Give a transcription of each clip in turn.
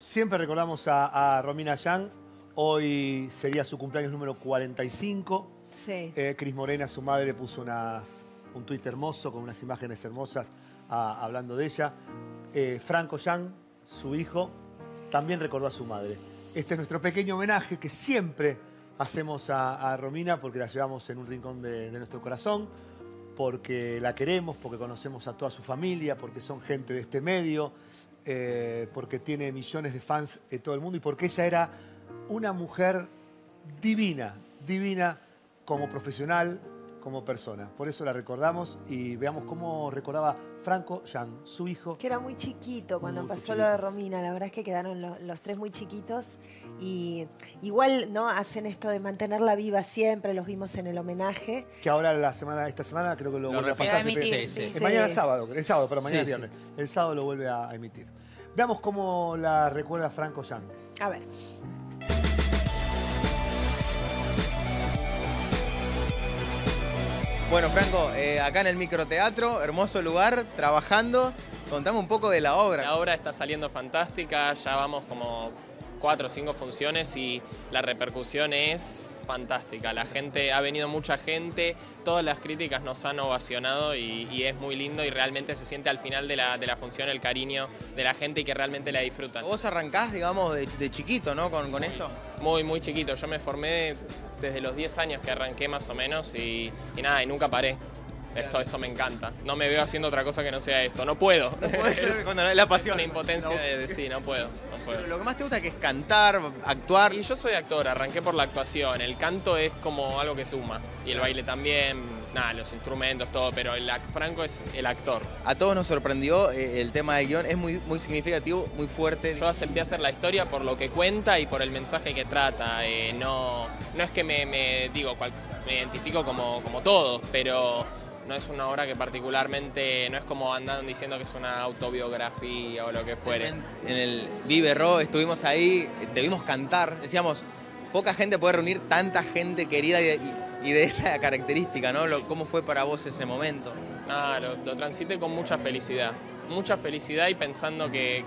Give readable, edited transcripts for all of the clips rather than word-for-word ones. Siempre recordamos a Romina Yan. Hoy sería su cumpleaños número 45. Sí. Cris Morena, su madre, puso un tuit hermoso con unas imágenes hermosas hablando de ella. Franco Yan, su hijo, también recordó a su madre. Este es nuestro pequeño homenaje que siempre hacemos a Romina porque la llevamos en un rincón de nuestro corazón, porque la queremos, porque conocemos a toda su familia, porque son gente de este medio. Porque tiene millones de fans de todo el mundo y porque ella era una mujer divina, divina como profesional, como persona. Por eso la recordamos y veamos cómo recordaba Franco Yan, su hijo. Que era muy chiquito cuando pasó lo de Romina. La verdad es que quedaron los tres muy chiquitos. Y igual, ¿no? Hacen esto de mantenerla viva siempre. Los vimos en el homenaje. Que ahora esta semana creo que lo repasamos. Mañana es sábado. El sábado, pero mañana es viernes. El sábado lo vuelve a emitir. Veamos cómo la recuerda Franco Yan. A ver. Bueno, Franco, acá en el microteatro, hermoso lugar, trabajando. Contame un poco de la obra. La obra está saliendo fantástica, ya vamos como 4 o 5 funciones y la repercusión es fantástica. La gente, ha venido mucha gente, todas las críticas nos han ovacionado y es muy lindo y realmente se siente al final de la función el cariño de la gente y que realmente la disfrutan. Vos arrancás, digamos, de chiquito, ¿no? Con esto. Muy, muy chiquito. Yo me formé desde los 10 años que arranqué más o menos y nada, y nunca paré. Esto me encanta. No me veo haciendo otra cosa que no sea esto. No puedo. No puedo. Cuando la pasión. Es una impotencia de sí, no puedo. Pero lo que más te gusta que es cantar, actuar. Y yo soy actor, arranqué por la actuación. El canto es como algo que suma. Y el baile también, nada, los instrumentos, todo. Pero Franco es el actor. A todos nos sorprendió el tema del guión. Es muy, muy significativo, muy fuerte. Yo acepté hacer la historia por lo que cuenta y por el mensaje que trata. No es que me identifico como todos, pero no es una obra que particularmente, no es como andan diciendo que es una autobiografía o lo que fuere. En el Vive Ro estuvimos ahí, te vimos cantar, decíamos, poca gente puede reunir tanta gente querida y de esa característica, ¿no? ¿Cómo fue para vos ese momento? Ah, lo transité con mucha felicidad. Mucha felicidad y pensando que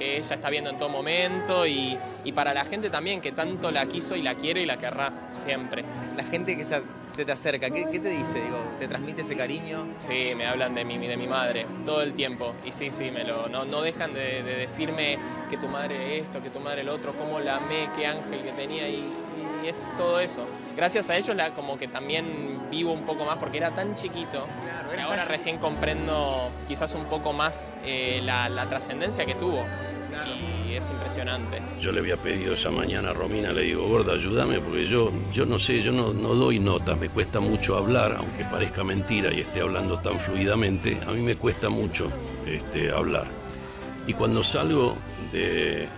ella está viendo en todo momento y para la gente también que tanto la quiso y la quiere y la querrá siempre. La gente que se te acerca, ¿qué te dice? Digo, ¿te transmite ese cariño? Sí, me hablan de mi madre todo el tiempo y sí, no dejan de decirme que tu madre esto, que tu madre lo otro, cómo la amé, qué ángel que tenía y es todo eso. Gracias a ellos como que también vivo un poco más porque era tan chiquito. Y ahora recién comprendo quizás un poco más la trascendencia que tuvo y es impresionante. Yo le había pedido esa mañana a Romina, le digo, gorda, ayúdame porque yo no sé, yo no doy notas, me cuesta mucho hablar, aunque parezca mentira y esté hablando tan fluidamente, a mí me cuesta mucho hablar. Y cuando salgo del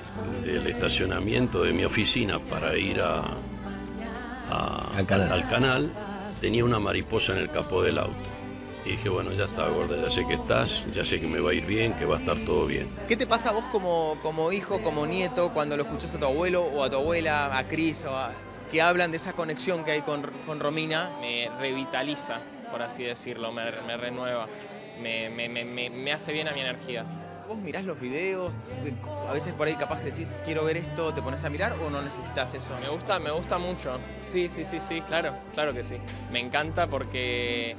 estacionamiento de mi oficina para ir al canal, tenía una mariposa en el capó del auto. Y dije, bueno, ya está, gorda, ya sé que estás, ya sé que me va a ir bien, que va a estar todo bien. ¿Qué te pasa a vos como hijo, como nieto, cuando lo escuchás a tu abuelo o a tu abuela, a Cris, que hablan de esa conexión que hay con Romina? Me revitaliza, por así decirlo, me renueva, me hace bien a mi energía. ¿Vos mirás los videos? A veces por ahí capaz que decís, quiero ver esto, ¿te pones a mirar o no necesitas eso? Me gusta mucho. Sí, claro que sí. Me encanta porque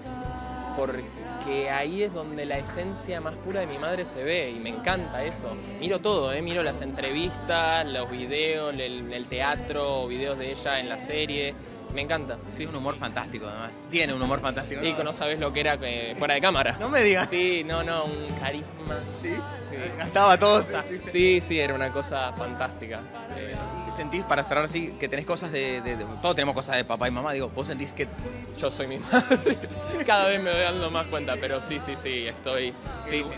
ahí es donde la esencia más pura de mi madre se ve y me encanta eso. Miro todo, miro las entrevistas, los videos, el teatro, videos de ella en la serie. Me encanta. Sí, es un humor fantástico además. Tiene un humor fantástico. Y no sabés lo que era fuera de cámara. No me digas. Sí, no, un carisma. Sí. Gastaba todo. Sí, era una cosa fantástica. ¿Sentís, para cerrar así, que tenés cosas todos tenemos cosas de papá y mamá, digo, vos sentís que yo soy mi madre? Cada vez me voy dando más cuenta, pero sí, estoy...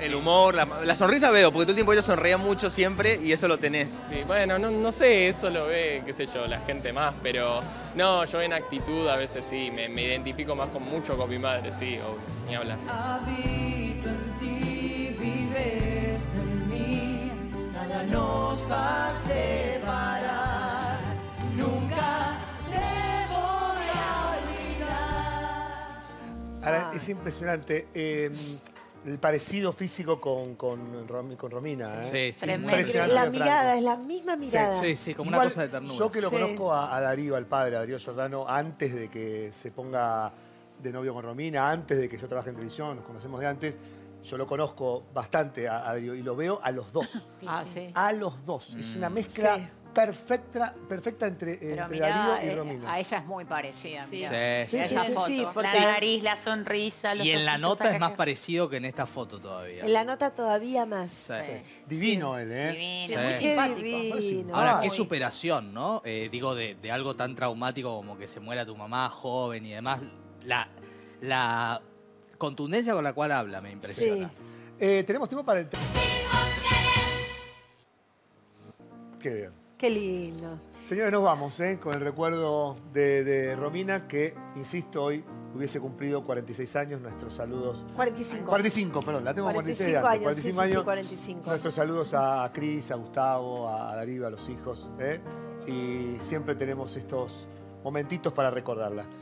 El humor, la sonrisa veo, porque todo el tiempo ella sonreía mucho siempre y eso lo tenés. Sí, bueno, no sé, eso lo ve, qué sé yo, la gente más, pero no, yo en actitud a veces sí, me identifico más con mi madre, sí, o ni hablar. Habito en ti, vives en mí, nada nos va a separar. Ahora, es impresionante. El parecido físico con Romina, ¿eh? Sí, sí. Impresionante. La mirada, es la misma mirada. Sí, sí, sí, como igual, una cosa de ternura. Yo que lo conozco a Darío, al padre, a Darío Giordano, antes de que se ponga de novio con Romina, antes de que yo trabaje en televisión, nos conocemos de antes, yo lo conozco bastante a Darío y lo veo a los dos. Ah, sí. A los dos. Es una mezcla... Sí. Perfecta entre Darío y Romina. A ella es muy parecida. Sí, sí, esa foto. Sí, la nariz, la sonrisa. Los y en la nota es más parecido que en esta foto todavía. En la nota todavía más. Sí. Sí. Divino él, ¿eh? Divino, sí. Muy simpático. Divino. Ahora, qué superación, ¿no? Digo, de algo tan traumático como que se muera tu mamá joven y demás. La contundencia con la cual habla me impresiona. Sí. Tenemos tiempo para el... Qué bien. Qué lindo. Señores, nos vamos con el recuerdo de Romina, que, insisto, hoy hubiese cumplido 46 años. Nuestros saludos... 45. 45, perdón, la tengo 46 años. 45 años. Sí, 45. Nuestros saludos a Cris, a Gustavo, a Darío, a los hijos. Y siempre tenemos estos momentitos para recordarla.